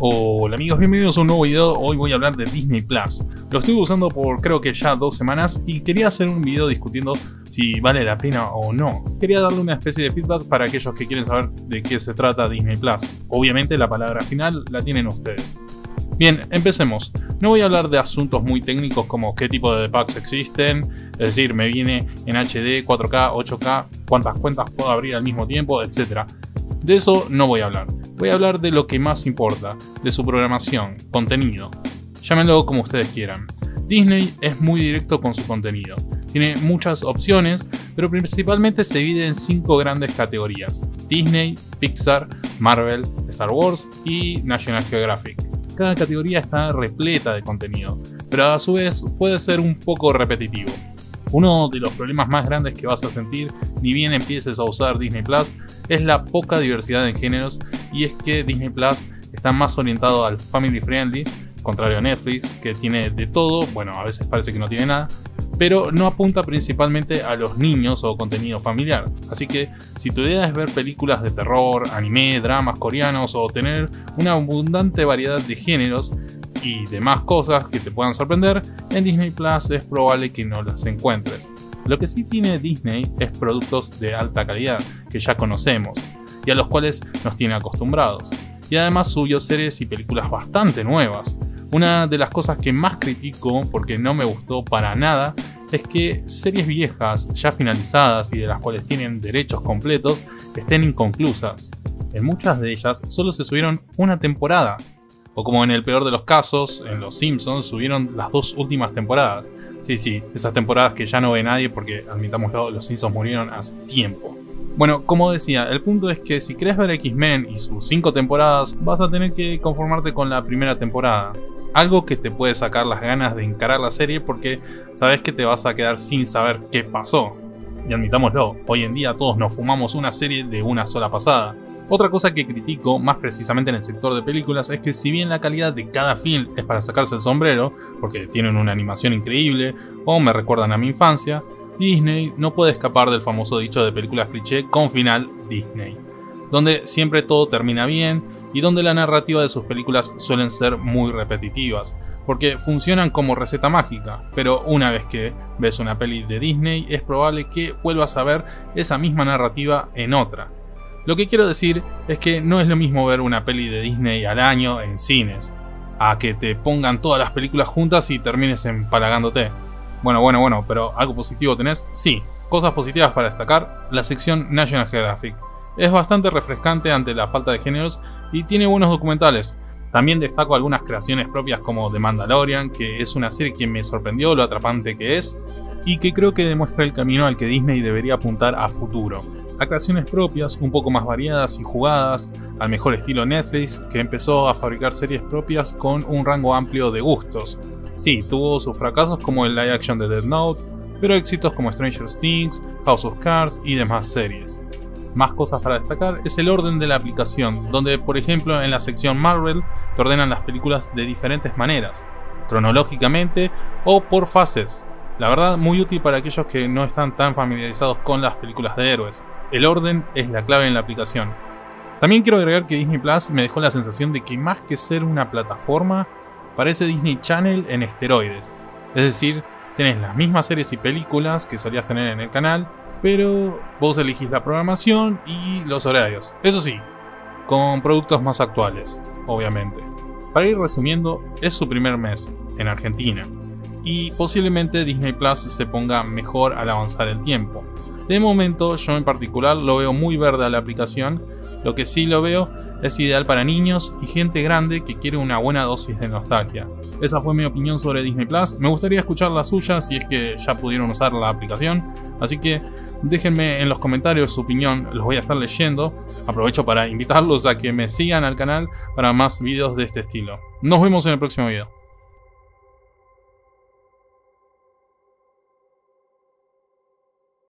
Hola amigos, bienvenidos a un nuevo video. Hoy voy a hablar de Disney Plus. Lo estoy usando por creo que ya 2 semanas y quería hacer un video discutiendo si vale la pena o no. Quería darle una especie de feedback para aquellos que quieren saber de qué se trata Disney Plus. Obviamente la palabra final la tienen ustedes. Bien, empecemos. No voy a hablar de asuntos muy técnicos como qué tipo de packs existen, es decir, me viene en HD, 4K, 8K, cuántas cuentas puedo abrir al mismo tiempo, etc. De eso no voy a hablar. Voy a hablar de lo que más importa, de su programación, contenido, llámenlo como ustedes quieran. Disney es muy directo con su contenido, tiene muchas opciones, pero principalmente se divide en 5 grandes categorías: Disney, Pixar, Marvel, Star Wars y National Geographic. Cada categoría está repleta de contenido, pero a su vez puede ser un poco repetitivo. Uno de los problemas más grandes que vas a sentir ni bien empieces a usar Disney Plus es la poca diversidad en géneros, y es que Disney Plus está más orientado al family friendly, contrario a Netflix, que tiene de todo, bueno, a veces parece que no tiene nada, pero no apunta principalmente a los niños o contenido familiar. Así que si tu idea es ver películas de terror, anime, dramas coreanos o tener una abundante variedad de géneros y demás cosas que te puedan sorprender, en Disney Plus es probable que no las encuentres. Lo que sí tiene Disney es productos de alta calidad que ya conocemos y a los cuales nos tiene acostumbrados. Y además subió series y películas bastante nuevas. Una de las cosas que más critico, porque no me gustó para nada, es que series viejas, ya finalizadas y de las cuales tienen derechos completos, estén inconclusas. En muchas de ellas solo se subieron una temporada. O como en el peor de los casos, en los Simpsons subieron las 2 últimas temporadas. Sí, esas temporadas que ya no ve nadie porque, admitámoslo, los Simpsons murieron hace tiempo. Bueno, como decía, el punto es que si querés ver X-Men y sus 5 temporadas, vas a tener que conformarte con la primera temporada. Algo que te puede sacar las ganas de encarar la serie porque sabes que te vas a quedar sin saber qué pasó. Y admitámoslo, hoy en día todos nos fumamos una serie de una sola pasada. Otra cosa que critico, más precisamente en el sector de películas, es que si bien la calidad de cada film es para sacarse el sombrero, porque tienen una animación increíble o me recuerdan a mi infancia, Disney no puede escapar del famoso dicho de películas cliché con final Disney, donde siempre todo termina bien y donde la narrativa de sus películas suelen ser muy repetitivas, porque funcionan como receta mágica, pero una vez que ves una peli de Disney es probable que vuelvas a ver esa misma narrativa en otra. Lo que quiero decir es que no es lo mismo ver una peli de Disney al año en cines, a que te pongan todas las películas juntas y termines empalagándote. Bueno, pero ¿algo positivo tenés? Sí, cosas positivas para destacar, la sección National Geographic. Es bastante refrescante ante la falta de géneros y tiene buenos documentales. También destaco algunas creaciones propias como The Mandalorian, que es una serie que me sorprendió lo atrapante que es y que creo que demuestra el camino al que Disney debería apuntar a futuro. A creaciones propias, un poco más variadas y jugadas, al mejor estilo Netflix, que empezó a fabricar series propias con un rango amplio de gustos. Sí, tuvo sus fracasos como el live action de Death Note, pero éxitos como Stranger Things, House of Cards y demás series. Más cosas para destacar es el orden de la aplicación, donde por ejemplo en la sección Marvel te ordenan las películas de diferentes maneras, cronológicamente o por fases. La verdad, muy útil para aquellos que no están tan familiarizados con las películas de héroes. El orden es la clave en la aplicación. También quiero agregar que Disney Plus me dejó la sensación de que más que ser una plataforma, parece Disney Channel en esteroides. Es decir, tenés las mismas series y películas que solías tener en el canal, pero vos elegís la programación y los horarios. Eso sí, con productos más actuales, obviamente. Para ir resumiendo, es su primer mes en Argentina. Y posiblemente Disney Plus se ponga mejor al avanzar el tiempo. De momento, yo en particular lo veo muy verde a la aplicación. Lo que sí lo veo es ideal para niños y gente grande que quiere una buena dosis de nostalgia. Esa fue mi opinión sobre Disney Plus. Me gustaría escuchar la suya si es que ya pudieron usar la aplicación. Así que déjenme en los comentarios su opinión, los voy a estar leyendo. Aprovecho para invitarlos a que me sigan al canal para más videos de este estilo. Nos vemos en el próximo video.